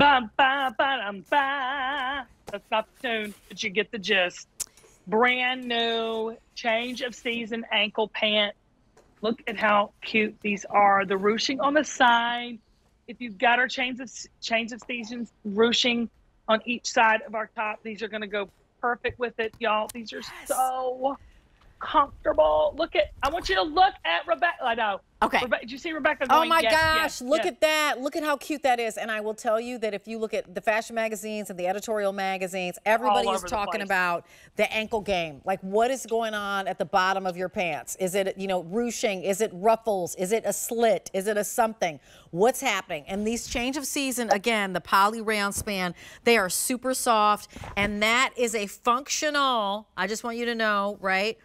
Ba ba ba ba. That's not the tune, but you get the gist. Brand new, change of season ankle pant. Look at how cute these are. The ruching on the side. If you've got our change of seasons ruching on each side of our top, these are going to go perfect with it, y'all. These are so comfortable. Look at, I want you to look at Rebecca. I know. Okay. Did you see Rebecca going, oh my yes, gosh, yes, look yes. at that. Look at how cute that is. And I will tell you that if you look at the fashion magazines and the editorial magazines, everybody is talking about the ankle game. Like, what is going on at the bottom of your pants? Is it, you know, ruching? Is it ruffles? Is it a slit? Is it a something? What's happening? And these change of season, again, the poly rayon span, they are super soft. And that is a functional, I just want you to know, right?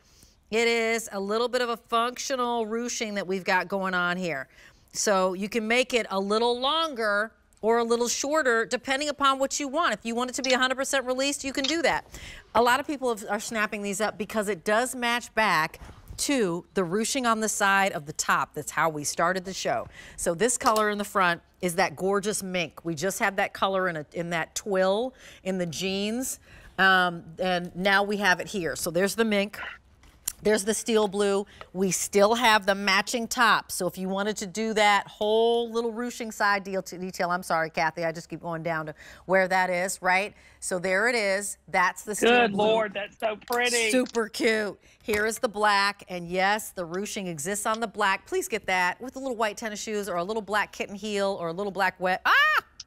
It is a little bit of a functional ruching that we've got going on here. So you can make it a little longer or a little shorter depending upon what you want. If you want it to be 100% released, you can do that. A lot of people are snapping these up because it does match back to the ruching on the side of the top. That's how we started the show. So this color in the front is that gorgeous mink. We just had that color in that twill in the jeans. And now we have it here. So there's the mink. There's the steel blue. We still have the matching top. So if you wanted to do that whole little ruching side detail, I'm sorry, Kathy, I just keep going down to where that is, right? So there it is. That's the steel blue. Good Lord, that's so pretty. Super cute. Here is the black. And yes, the ruching exists on the black. Please get that with a little white tennis shoes or a little black kitten heel or a little black wet. Ah,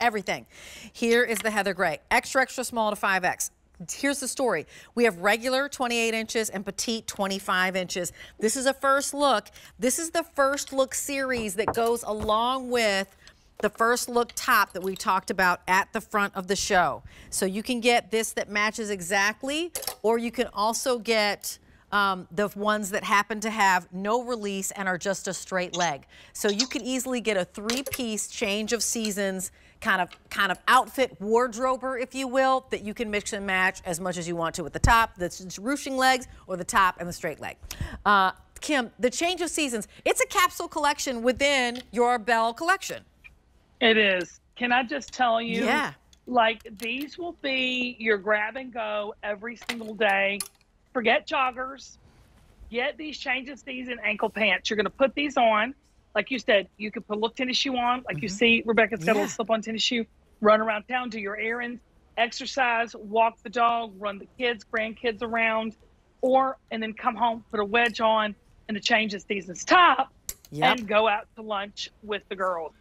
everything. Here is the heather gray. Extra, extra small to 5X. Here's the story. We have regular 28 inches and petite 25 inches. This is a first look. This is the first look series that goes along with the first look top that we talked about at the front of the show. So you can get this that matches exactly, or you can also get the ones that happen to have no release and are just a straight leg. So you can easily get a three-piece change of seasons kind of outfit, wardrober, if you will, that you can mix and match as much as you want to with the top, the ruching legs, or the top and the straight leg. Kim, the change of seasons, it's a capsule collection within your Belle collection. It is. Can I just tell you, yeah, like, these will be your grab and go every single day. Forget joggers. Get these change of season ankle pants. You're going to put these on. Like you said, you could put a little tennis shoe on, like you see Rebecca's got a little slip-on tennis shoe, run around town, do your errands, exercise, walk the dog, run the kids, grandkids around, and then come home, put a wedge on, and the change of seasons top, and go out to lunch with the girls.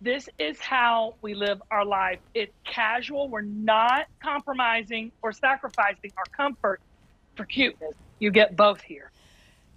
This is how we live our life. It's casual. We're not compromising or sacrificing our comfort for cuteness. You get both here.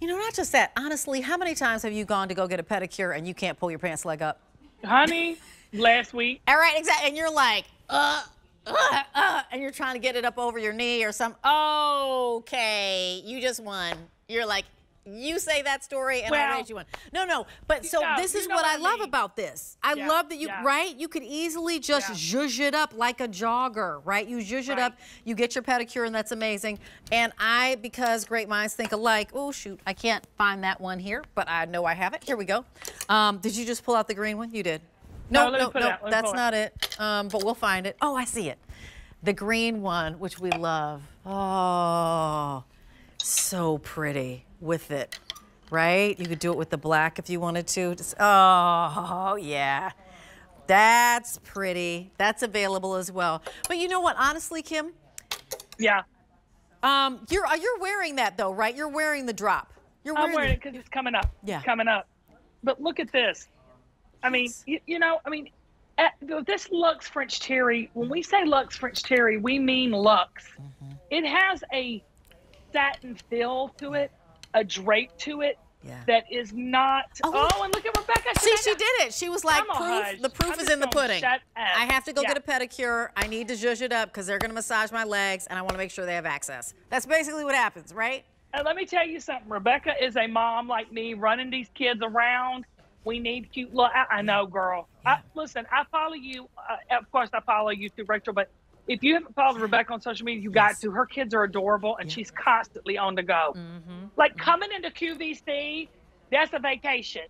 You know, not just that. Honestly, how many times have you gone to go get a pedicure and you can't pull your pants leg up? Honey, last week. All right, exactly. And you're like, and you're trying to get it up over your knee or something. Okay, you just won. You're like, you say that story and I read you one. No, no. But so this is what I love about this. I love that you, right? You could easily just zhuzh it up like a jogger, right? You zhuzh it up, you get your pedicure, and that's amazing. And I, because great minds think alike, oh, shoot, I can't find that one here, but I know I have it. Here we go. Did you just pull out the green one? You did. No, no, no, that's not it. But we'll find it. Oh, I see it. The green one, which we love. Oh, so pretty with it, right? You could do it with the black if you wanted to. Just, oh, yeah. That's pretty. That's available as well. But you know what, honestly, Kim? Yeah. You're wearing that though, right? You're wearing the drop. You're wearing it because it's coming up. Yeah. It's coming up. But look at this. I mean, you know, I mean, this Luxe French Terry, when we say Luxe French Terry, we mean luxe. It has a satin feel to it, a drape to it that is not. Oh, and look at Rebecca. See, she did it. She was like, proof, the proof is in the pudding. I have to go get a pedicure. I need to zhuzh it up because they're going to massage my legs, and I want to make sure they have access. That's basically what happens, right? And let me tell you something. Rebecca is a mom like me, running these kids around. We need cute little. I know, girl. Listen, I follow you. Of course, I follow you through Rachel, but if you haven't followed Rebecca on social media, you got to. Her kids are adorable, and she's constantly on the go. Like, coming into QVC, that's a vacation.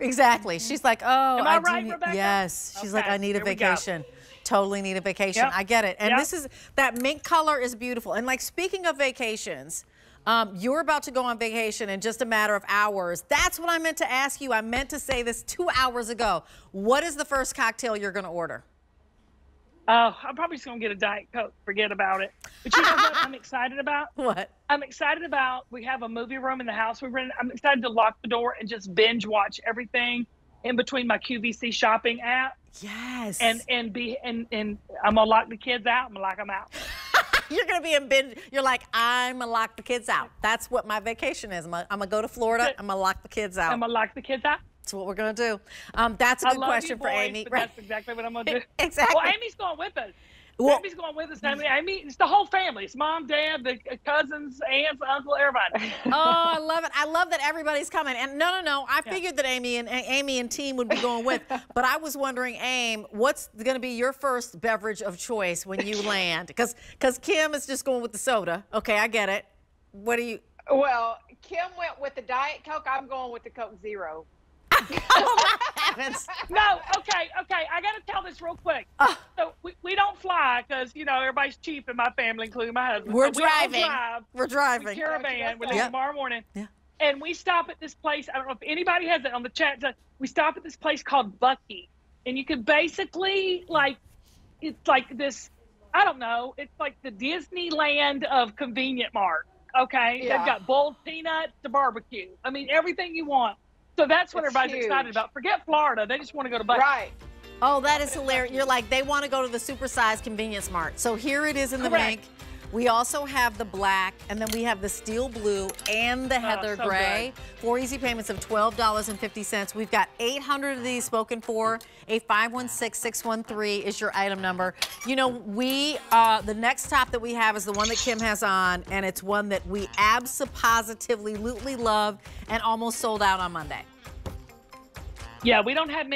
Exactly. She's like, oh, am I right, Rebecca? Yes. She's like, I need a vacation. Totally need a vacation. Yep. I get it. And this is, that mink color is beautiful. And like, speaking of vacations, you're about to go on vacation in just a matter of hours. That's what I meant to ask you. I meant to say this 2 hours ago. What is the first cocktail you're going to order? I'm probably just going to get a Diet Coke. Forget about it. But you know what I'm excited about? What? I'm excited about, we have a movie room in the house we rent. I'm excited to lock the door and just binge watch everything in between my QVC shopping app. Yes. And I'm going to lock the kids out. I'm going to lock them out. You're going to be in binge. You're like, I'm going to lock the kids out. That's what my vacation is. I'm going to go to Florida. I'm going to lock the kids out. I'm going to lock the kids out. That's what we're going to do. That's a good question for Amy. Right. That's exactly what I'm going to do. Exactly. Well, Amy's going with us. Well, Amy's going with us. Amy, it's the whole family. It's mom, dad, the cousins, aunts, uncle, everybody. Oh, I love it. I love that everybody's coming. And no, I figured that Amy and team would be going with. But I was wondering, Amy, what's going to be your first beverage of choice when you land? Because Kim is just going with the soda. Okay, I get it. What do you? Well, Kim went with the Diet Coke. I'm going with the Coke Zero. No, okay. I gotta tell this real quick. So we don't fly because everybody's cheap in my family, including my husband. We're driving. We're driving. We caravan. We leave tomorrow morning. Yeah. And we stop at this place. I don't know if anybody has it on the chat. We stop at this place called Bucky, and you can basically it's like this. I don't know. It's like the Disneyland of convenient mart. Okay, they've got boiled peanuts to barbecue. I mean, everything you want. So that's what everybody's excited about. Forget Florida. They just want to go to Bucky. Right. Oh, that is hilarious. You're like, they want to go to the supersized convenience mart. So here it is in the bank. We also have the black, and then we have the steel blue and the heather gray. Four easy payments of $12.50. We've got 800 of these spoken for. A516613 is your item number. You know, the next top that we have is the one that Kim has on, and it's one that we abso-positively love and almost sold out on Monday. Yeah, we don't have many.